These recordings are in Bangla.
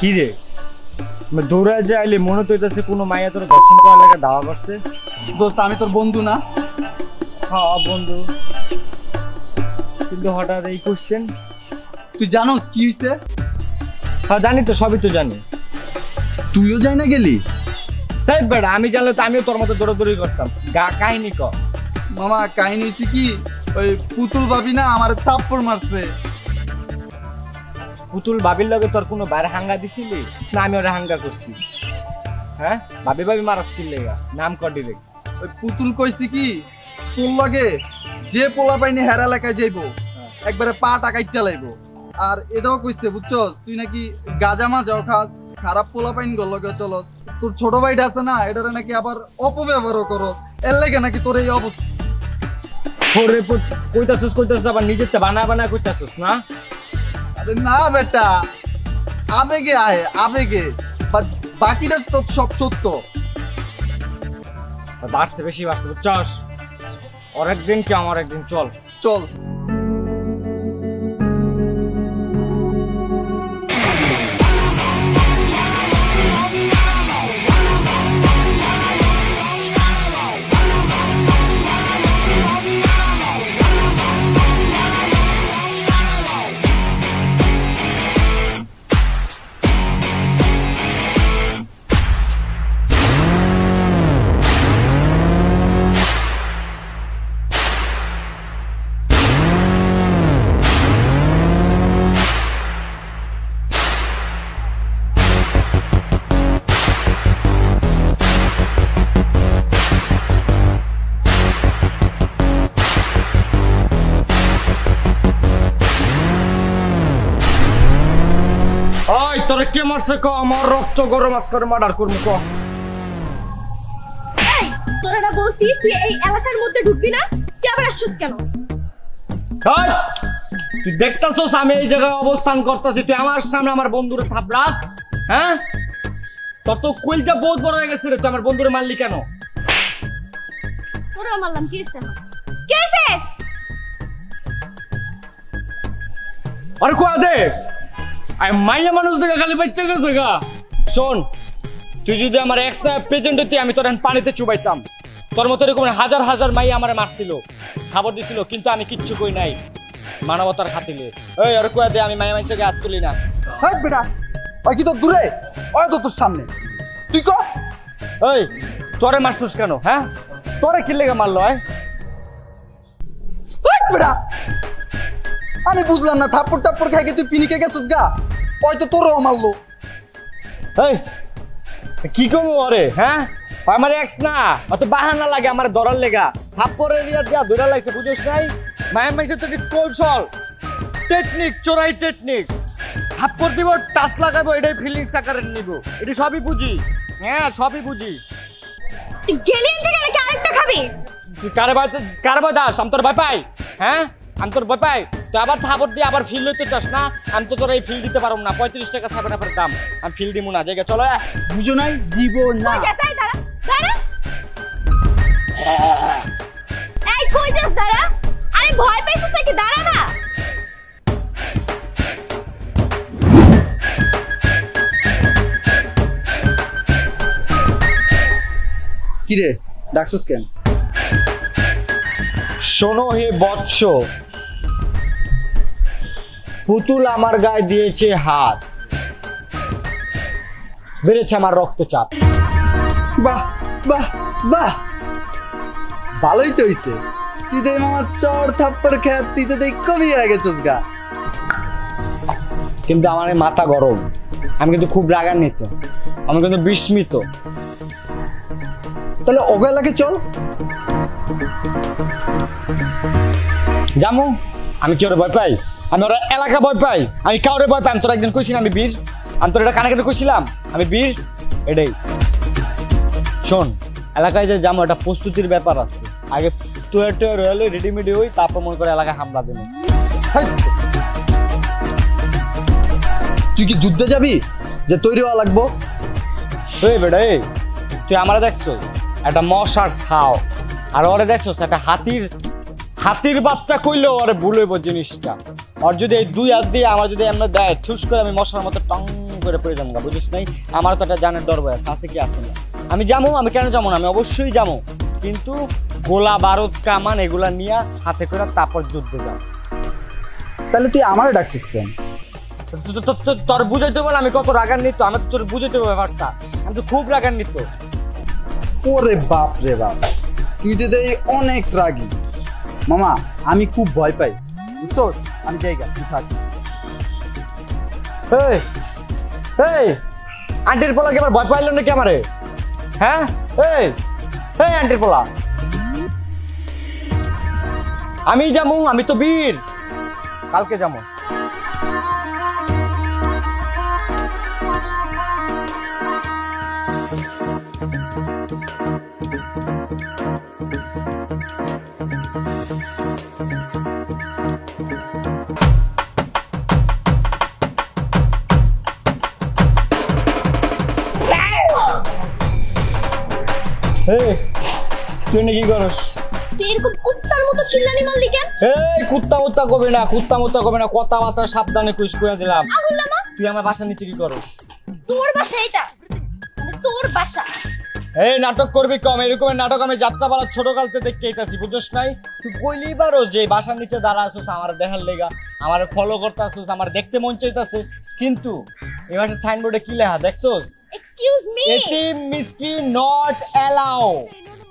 কি রে দৌড়া যাইলে মনে তো হইতাছে কোনো মাইয়া তোর দর্শন করার লাগা ধাওয়া করছে। দোস্ত আমি তোর বন্ধু না? হ্যাঁ বন্ধু, কিন্তু হঠাৎ এই কোশ্চেন। তুই জানোস কি হইছে? হ্যাঁ জানি তো, সবই তো জানি। তুইও যাই না গেলি? তাই বেড়া, আমি জানলে তো আমিও তোর মতো দৌড়াদৌড়ি করতাম। কাহিনী ক। মামা কাহিনী হইছে কি, ওই পুতুল ভাবি না আমার থাপ্পড় মারছে। পুতুল ভাবির লগে তোর কোনো বাইরে হাঙ্গা দিছিলি? না আমি ওরা হাঙ্গা করছি। হ্যাঁ ভাবি ভাবি মারাস কি লেগা? নাম কর ডিরেক্ট। ওই পুতুল কইছি কি তোর লগে যে পোলা পাইনি হেরা এলাকায় যাইবো একবারে পা টাকাইটা লাইবো। আর এটাও কইছে বুঝছস, তুই নাকি গাজা মাজাও খাস, খারাপ পোলা পাইন গল লগে চলস, তোর ছোট ভাইটা আছে না এটারে নাকি আবার অপব্যবহারও করস, এর লাগে নাকি তোর এই অবস্থা। ওরে কইতাছস কইতাছস আবার নিজের তে বানা বানা কইতাছস না? আরে না বেটা, আবেগে আয় আবেগে, বাট বাকিটা তো সব সত্য। বাড়ছে বেশি বাড়ছে বুঝছস। আরেকদিন কি আমার একদিন চল চল। কে মারছে ক? আমার রক্ত গরম আজ করে মার্ডার করব ক। এই তোরা না বলছি তুই এই এলাকার মধ্যে ঢুকবি না, তুই আবার আসছিস কেন? এই তুই দেখতাছস আমি এই জায়গায় অবস্থান করতেছি, তুই আমার সামনে আমার বন্ধুরে থাপড়াস? হ্যাঁ তোর তো কইলটা বহুত বড় হয়ে গেছে রে, তুই আমার বন্ধুরে মারলি কেন? ওরে মারলাম কি হইছে? না কি হইছে? আরে কো দে মাইয়া মানুষ দেখা খালি বাচ্চা গেছে গা। শোন তুই যদি আমার এক্সট্রা প্রেজেন্ট হতি আমি তোর পানিতে চুবাইতাম। তোর মতো এরকম হাজার হাজার মাইয়া আমার মারছিল, খাবার দিছিল, কিন্তু আমি কিচ্ছু কই নাই মানবতার খাতিলে। এই আর কয়া দে আমি মাইয়া মানুষকে হাত তুলি না। হ্যাঁ বেটা ওই কি তো দূরে, ওই তো তোর সামনে। তুই ক এই তোরে মারছিস কেন? হ্যাঁ তোরে কি লেগে মারলো? ওই বেটা আমি বুঝলাম না, থাপ্পড় টাপ্পড় খাই তুই পিনিকে গেছিস গা, হয়তো তোরও মারলো। এই কি করবো আরে? হ্যাঁ আমার এক্স না, অত বাহানা লাগে আমার ধরার লেগা, থাপ্পড় এরিয়া দিয়া ধরা লাগছে বুঝিস নাই? মায়ের মানুষের তো কৌশল টেকনিক, চোরাই টেকনিক। থাপ্পড় দিব, টাচ লাগাবো, এটাই ফিলিংস আকারে নিব, এটা সবই বুঝি। হ্যাঁ সবই বুঝি। তুই কারে ভাই? কারে ভাই দাস? আমি তোর ভাই পাই। হ্যাঁ আমি তোর ভাই পাই, তো আবার থাপড় দিয়ে আবার ফিল হইতে চাস না? আমি তো তোর এই ফিল দিতে পারব না, 35 টাকা ছাপে না পরে দাম, আমি ফিল দিব না। জায়গা চলো বুঝো নাই জীবন না। এই কই যাস? দাঁড়া। আরে ভয় পাইছিস নাকি? দাঁড়া না। কি রে ডাকছস কেন? শোনো হে বৎস, পুতুল আমার গায়ে দিয়েছে হাত, বেড়েছে আমার রক্তচাপ। বাহ বাহ বাহ, ভালোই তো হইছে। তুই দেখ মামা চর থাপ্পড় খেয়ে তুই তো দেখ কবি হয়ে গেছিস গা। কিন্তু আমার মাথা গরম, আমি কিন্তু খুব রাগান্বিত, আমি কিন্তু বিস্মিত। তাহলে ওগা লাগে চল জামু। আমি কি ওরে ভয় পাই? আমি ওরা এলাকা ভয় পাই, আমি কাউরে ভয় পাই। আমি তোর একদিন কইছি না আমি বীর? আমি তোর এটা কানে কানে কইছিলাম আমি বীর? এটাই শোন, এলাকায় যে যাবো একটা প্রস্তুতির ব্যাপার আছে, আগে টুয়ে রয়েল রেডিমেডি হই, তারপর মনে করে এলাকায় হামলা দেবো। তুই কি যুদ্ধে যাবি যে তৈরি হওয়া লাগবো? ওই বেটা এই তুই আমারে দেখছো একটা মশার ছাও, আর ওরে দেখছো একটা হাতির বাচ্চা কইলেও ওরে ভুল হইব জিনিসটা। আর যদি এই দুই হাত দিয়ে আমার যদি এমন দেয় ঠুস করে, আমি মশার মতো টং করে পড়ে যামগা, বুঝিস নাই? আমার তো একটা জানের ডর ভয় আছে, আছে কি আছে না? আমি যামু, আমি কেন যামু না, আমি অবশ্যই যামু, কিন্তু গোলা বারুদ কামান এগুলা নিয়ে হাতে করে তারপর যুদ্ধে যাও। তাহলে তুই আমারে ডাকছিস কেন? তোর বুঝাইতে বল আমি কত রাগান্বিত, আমি তোর বুঝাইতে ব্যাপারটা, আমি তো খুব রাগান্বিত। ওরে বাপ রে বাপ, তুই তো অনেক রাগি। মামা আমি খুব ভয় পাই, বুঝছো? আমি জায়গা তুই থাকি। আন্টির পোলা কি আমার ভয় পাইল নাকি আমারে? হ্যাঁ আন্টির পোলা, আমি যাবো, আমি তো বীর, কালকে যাবো। তুই নাকি করস? তুই এরকম কুত্তার মতো চিল্লানি মারলি কেন? এই কুত্তা মুত্তা কবে না, কুত্তা মুত্তা কবে না, কথাবার্তা সাবধানে কইস, কইয়া দিলাম। তুই আমার বাসা নিচে কি করস? তোর বাসা এটা, তোর বাসা। এই নাটক করবি কম, এরকম নাটক আমি যাত্রাপালা ছোট কালতে দেখতে আইতাছি, বুঝছস নাই? তুই কইলি বারো যে বাসার নিচে দাঁড়া আসুস আমার দেখার লেগা, আমার ফলো করতে আসুস, আমার দেখতে মন চাইতাছে, কিন্তু এই মাসে সাইনবোর্ডে কি লেখা দেখছস? Excuse me, এতিম মিসকিন not allow।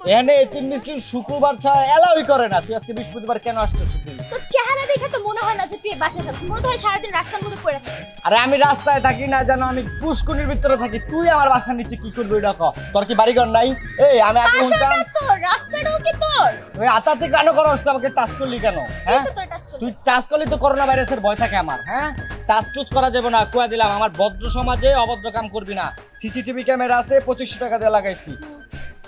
এখানে এতিম মিসকিন শুক্রবার ছাড়া এলাউই করে না। তুই আজকে বৃহস্পতিবার কেন আসছিস? তোর চেহারা দেখে তো মনে হয় না যে তুই বাসায় থাকিস, মনে হয় সারা দিন রাস্তার মধ্যে পড়ে থাকিস। আরে আমি রাস্তায় থাকি না জানো, আমি পুষ্করিণীর ভিতরে থাকি। তুই আমার বাসার নিচে কি করবি এটা ক? তোর কি বাড়ি ঘর নাই? এই আমি আগে উঠতাম, তোর রাস্তাটাও কি তোর? তুই আতাতে কেন করস? আমাকে টাচ করলি কেন? হ্যাঁ তুই টাচ করলি তো করোনা ভাইরাসের ভয় থাকে আমার। হ্যাঁ টাচ টুচ করা যাবে না, কোয়া দিলাম। আমার ভদ্র সমাজে অভদ্র কাম করবি না। সিসিটিভি ক্যামেরা আছে, 2500 টাকা দিয়ে লাগাইছি,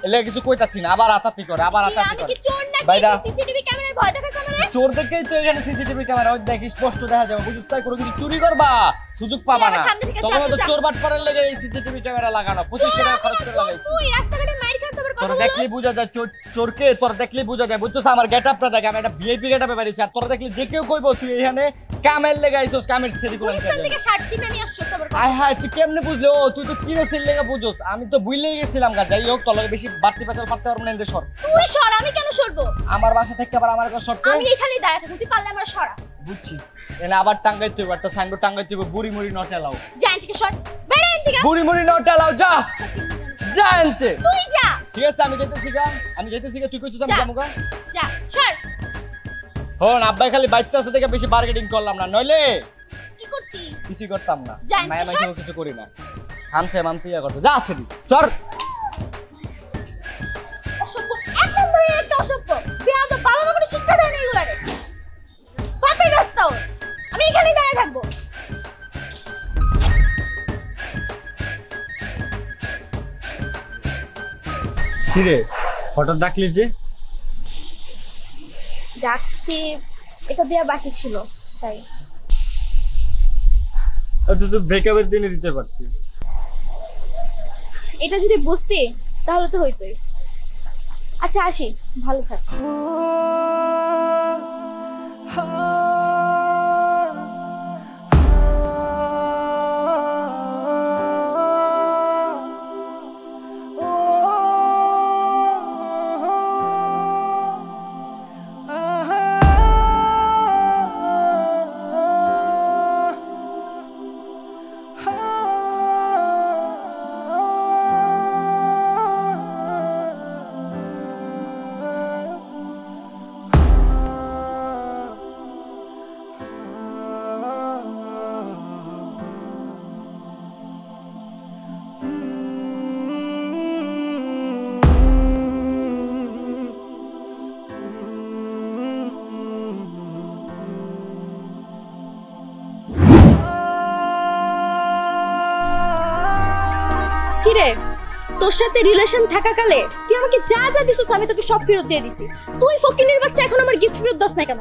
এলে কিছু কইতাছি না। আবার আতাতি করে, আবার আতাতি করে। আমি কি চোর নাকি? বাইরা সিসিটিভি ক্যামেরার ভয় দেখাস আমারে? চোর দেখেই তো এখানে সিসিটিভি ক্যামেরা ওই দেখ স্পষ্ট দেখা যাবে, বুঝছিস? তাই করে কিছু চুরি করবা সুযোগ পাবা না। তোমরা তো চোর বাটপারের লাগে এই সিসিটিভি ক্যামেরা লাগানো, 2500 টাকা খরচ করে লাগাইছি। তুই রাস্তাঘাটে মাইর খাস, আবার কথা বল। তোর দেখলি বুঝা যায় চোর, চোরকে তোর দেখলি বুঝা যায়, বুঝছিস? আমার গেটআপটা দেখ, আমি একটা ভিআইপি গেটআপে বেরিয়েছি। আর তোর দেখলি যে কেউ কইবো তুই এখানে কামের লাগাইছস, কামের সেরিগুলো লাগাইছস। তুই থেকে 60 কিনা নিয়ে আসছস, আবার আয় হায় তুই কেমনে বুঝলি? ও তুই তো কিনা সেল লাগা বুঝছস, আমি তো বুইলাই গেছিলাম গা। যাই হোক, তোর লাগে বেশি বাড়তি পাচাল করতে পারব না। এন্ড সর, তুই সর। আমি কেন সরব? আমার বাসা থেকে আবার আমার কাছে সরতে, আমি এখানেই দাঁড়ায় থাকি, তুই পারলে আমার সরা, বুঝছি? এনে আবার টাঙ্গাই তুই একটা সাইনবোর্ড টাঙ্গাই তুই বুড়ি মুড়ি নট এলাও। যা এন্ড থেকে সর, বের এন্ড থেকে বুড়ি মুড়ি নট এলাও। যা যা এন্ড থেকে, তুই যা। ঠিক আছে আমি যাইতেছি গা, আমি যাইতেছি গা। তুই কইছস আমি যামু গা, যা সর। হন আব্বাই খালি বাইতে আছে দেখে বেশি বার্গেটিং করলাম না, নইলে কি করতি? কিছু করতাম না, মায়া মায়া কিছু করি না, হামছে মামছে ইয়া করতে। যা আসেনি চল। অসভ্য, এক নম্বরে একটা অসভ্য বেয়াদব, বাবা মা কোনো শিক্ষা দেয় না এগুলারে। পাপের রাস্তা ওর, আমি এখানেই দাঁড়ায় থাকবো। কি রে হঠাৎ ডাকলি যে? ডাকছি, এটা দেয়া বাকি ছিল তাই। তুই তো ব্রেকআপের দিনে দিতে পারতি, এটা যদি বুঝতি তাহলে তো হইতোই। আচ্ছা আসি, ভালো থাক। তোর সাথে রিলেশন থাকাকালে তুই আমাকে যা যা দিছিস আমি তোকে সব ফেরত দিয়ে দিছি। তুই ফকিনের বাচ্চা, এখন আমার গিফট ফেরত দস না কেন?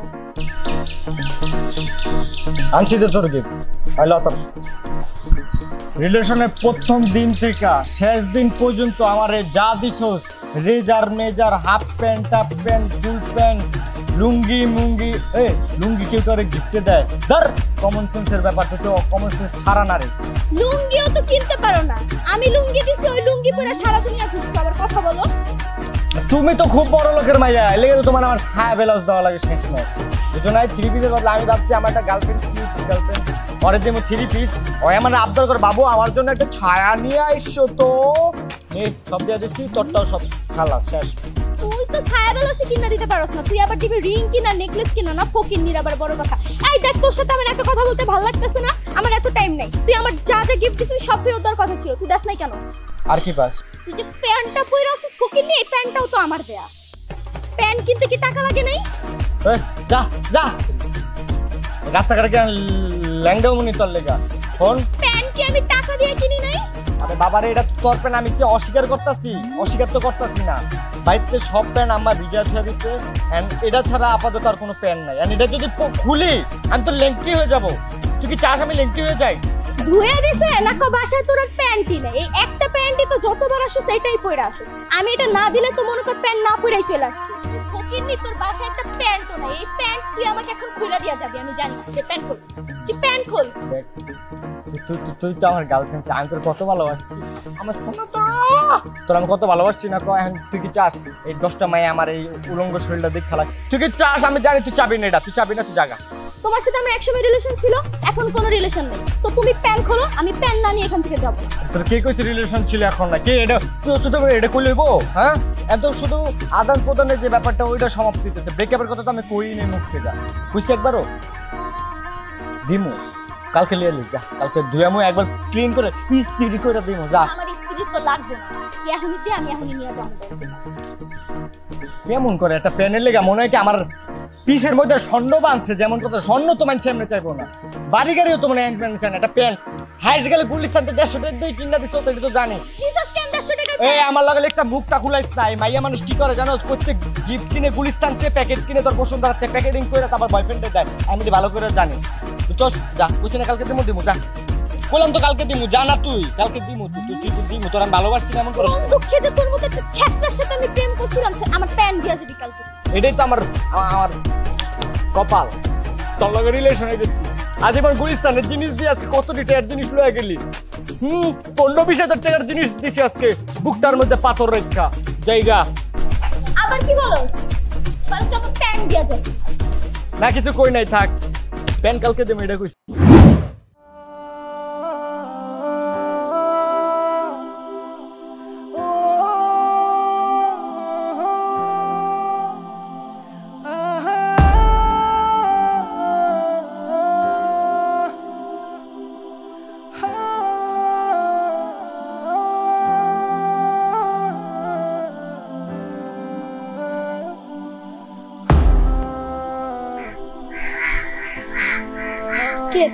আনছি তো তোর গিফট। আই লাভ তোর রিলেশনের প্রথম দিন থেকে শেষ দিন পর্যন্ত আমারে যা দিছস, রেজার মেজার, half pant, half pant, full pant, লুঙ্গি মুঙ্গি এই লুঙ্গি কেউ করে গিফটে দেয় দর কমন সেন্সের ব্যাপারটা তো কমন সেন্স ছাড়া না রে লুঙ্গিও তো কিনতে পারো না আমি লুঙ্গি দিছি ওই লুঙ্গি পরে সারা দুনিয়া ঘুরছো আবার কথা বলো তুমি তো খুব বড় লোকের মাইয়া লাগে তো তোমার আমার ছায়া বেলাস দেওয়া লাগে শেষ না বুঝোনাই থ্রি পিসের কথা আমি ভাবছি আমার একটা গার্লফ্রেন্ড কি গার্লফ্রেন্ড পরে দেবো থ্রি পিস ওই আমার আবদার করে বাবু আমার জন্য একটা ছায়া নিয়ে আইসো তো এই সব দিয়া দিছি তোরটাও সব খালাস শেষ তুই তো ছায়াবেলা সে কিনা দিতে পারছ না তুই আবার দিবি রিং কিনা নেকলেস কিনা না ফকিন নির আবার বড় কথা এই দেখ তোর সাথে আমার এত কথা বলতে ভালো লাগতেছে না আমার এত টাইম নাই তুই আমার যা যা গিফট দিছিস সব ফেরত দেওয়ার কথা ছিল তুই দাস নাই কেন আর কি পাস তুই যে প্যান্টটা পরে আছিস ফকিন নি এই প্যান্টটাও তো আমার দেয়া প্যান্ট কিনতে কি টাকা লাগে নাই এই যা যা রাস্তা করে কেন ল্যাংডাও মনি তোর লাগা ফোন প্যান্ট কি আমি টাকা দিয়ে কিনি নাই আরে বাবা রে এটা তোর প্যান্ট আমি কি অস্বীকার করতাছি অস্বীকার তো করতাছি না বাইতে সব প্যান আম্মা ভিজা ধুয়া দিছে এন্ড এটা ছাড়া আপাতত আর কোনো প্যান নাই এন্ড এটা যদি খুলি আমি তো লেংটি হয়ে যাব তুই কি চাস আমি লেংটি হয়ে যাই ধুয়ে দিছে না কো বাসায় তোর প্যান্টই নাই এই একটা প্যান্টই তো যতবার আসো সেটাই পরে আসো আমি এটা না দিলে তো মনে কর প্যান্ট না পরেই চলে আসতো ফকিরনি তোর বাসায় একটা প্যান্টও নাই এই প্যান্ট তুই আমাকে এখন খুলে দিয়া যাবি আমি জানি যে প্যান্ট খোল কি প্যান্ট খোল তুই তো আমার গার্লফ্রেন্ড আমি তোর কত ভালোবাসছি আমার সোনাটা তোর আমি কত ভালোবাসছি না কো এখন তুই কি চাস এই 10টা মাই আমার এই উলঙ্গ শরীরটা দেখ খালা তুই কি চাস আমি জানি তুই চাবি না এটা তুই চাবি না তুই জায়গা তোমার সাথে আমার একসময় রিলেশন ছিল এখন কোনো রিলেশন নেই তো তুমি প্যান খোলো আমি প্যান না নিয়ে এখান থেকে যাব তোর কি কইছে রিলেশন ছিল এখন না কি এটা তুই তো এটা কই লইবো হ্যাঁ এত শুধু আদান প্রদানের যে ব্যাপারটা ওইটা সমাপ্ত হইতেছে ব্রেকআপের কথা তো আমি কই নাই মুখ থেকে কইছি একবারও দিমু কালকে লিয়ে লি যা কালকে ধুইয়ামু একবার ক্লিন করে স্পিডি করে দিমু যা আমার স্পিডি তো লাগবে না কি এখনই দি আমি এখনই নিয়ে যাব কেমন করে একটা প্যানের লাগা মনে হয় কি আমার পিসের মধ্যে স্বর্ণ বানছে যেমন কথা স্বর্ণ তো মানছে এমনি চাইবো না বাড়ি গাড়িও তো মানে এন্ডম্যান চায় না এটা প্যান্ট হাইস গেলে গুলিস্তানতে 150 টাকা দিয়ে কিনা দিছো তো এটা তো জানি জিসাস কেন 150 টাকা এই আমার লাগে একটা মুখটা খুলাইছ নাই মাইয়া মানুষ কি করে জানোস প্রত্যেক গিফট কিনে গুলিস্তানতে প্যাকেট কিনে তোর বসুন্ধরাতে প্যাকেটিং করে তারপর বয়ফ্রেন্ডে দেয় আমি তো ভালো করে জানি বুঝছস যা বুঝছ না কালকে দিমু দিমু যা বললাম তো কালকে দিমু জানা তুই কালকে দিমু তুই তুই দিমু তোর আমি ভালোবাসি না এমন করছ দুঃখে যে তোর মতো একটা ছাত্রের সাথে আমি প্রেম করছিলাম আমার প্যান দিয়া যাবি কালকে এটাই তো আমার আমার কপাল তোর লগে রিলেশন হয়ে গেছে আজ এবার গুলিস্তানের জিনিস দিয়ে আজকে কত টাকার জিনিস লয়ে গেলি 15-20 হাজার টাকার জিনিস দিছি আজকে বুকটার মধ্যে পাথর রেখা জায়গা আবার কি বলো কালকে আমার প্যান দিয়া যাবে না কিছু কই নাই থাক প্যান কালকে দেব এটা কইছি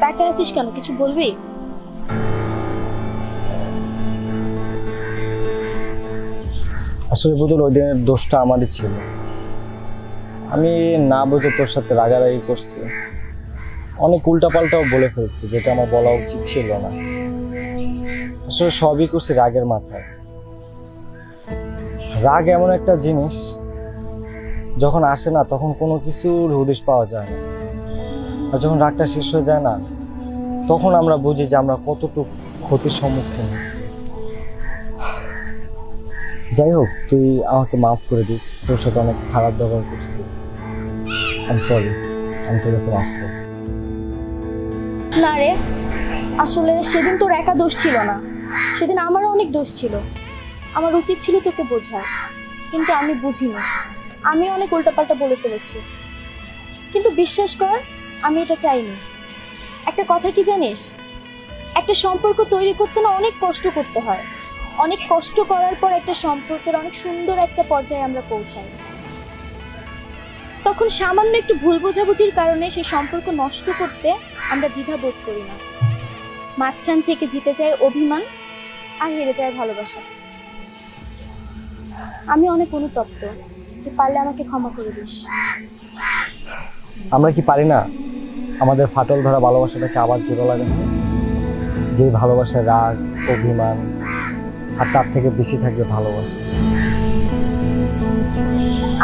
তাকে আসিস কেন কিছু বলবি আসলে বদল ওই দিনের দোষটা আমারই ছিল আমি না বুঝে তোর সাথে রাগারাগি করছি অনেক উল্টাপাল্টাও বলে ফেলছি যেটা আমার বলা উচিত ছিল না আসলে সবই করছি রাগের মাথায় রাগ এমন একটা জিনিস যখন আসে না তখন কোনো কিছুর হদিশ পাওয়া যায় না আর যখন রাগটা শেষ হয়ে যায় না তখন আমরা বুঝি যে আমরা কতটুকু ক্ষতির সম্মুখীন হয়েছি যাই হোক তুই আমাকে মাফ করে দিস তোর সাথে অনেক খারাপ ব্যবহার করছি আমি সরি আমি তোর কাছে মাফ করি না রে আসলে সেদিন তোর একা দোষ ছিল না সেদিন আমারও অনেক দোষ ছিল আমার উচিত ছিল তোকে বোঝায় কিন্তু আমি বুঝিনি আমি অনেক উল্টাপাল্টা বলে ফেলেছি কিন্তু বিশ্বাস কর আমি এটা চাইনি একটা কথা কি জানিস একটা সম্পর্ক তৈরি করতে না অনেক কষ্ট করতে হয় অনেক কষ্ট করার পর একটা সম্পর্কের অনেক সুন্দর একটা পর্যায়ে আমরা পৌঁছাই তখন সামান্য একটু ভুল বোঝাবুঝির কারণে সেই সম্পর্ক নষ্ট করতে আমরা দ্বিধাবোধ করি না মাঝখান থেকে জিতে যায় অভিমান আর হেরে যায় ভালোবাসা আমি অনেক অনুতপ্ত তুই পারলে আমাকে ক্ষমা করে দিস আমরা কি পারি না আমাদের ফাটল ধরা ভালোবাসাটাকে আবার জোড়া লাগানো যে ভালোবাসা রাগ অভিমান আর তার থেকে বেশি থাকে ভালোবাসা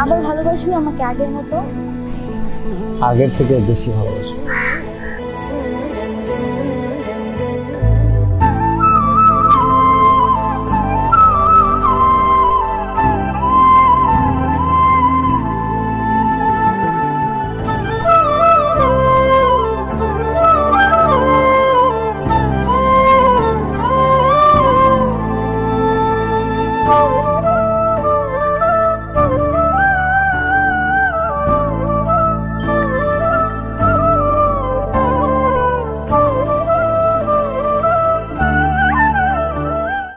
আবার ভালোবাসবি আমাকে আগের মতো आगे থেকে বেশি হবে।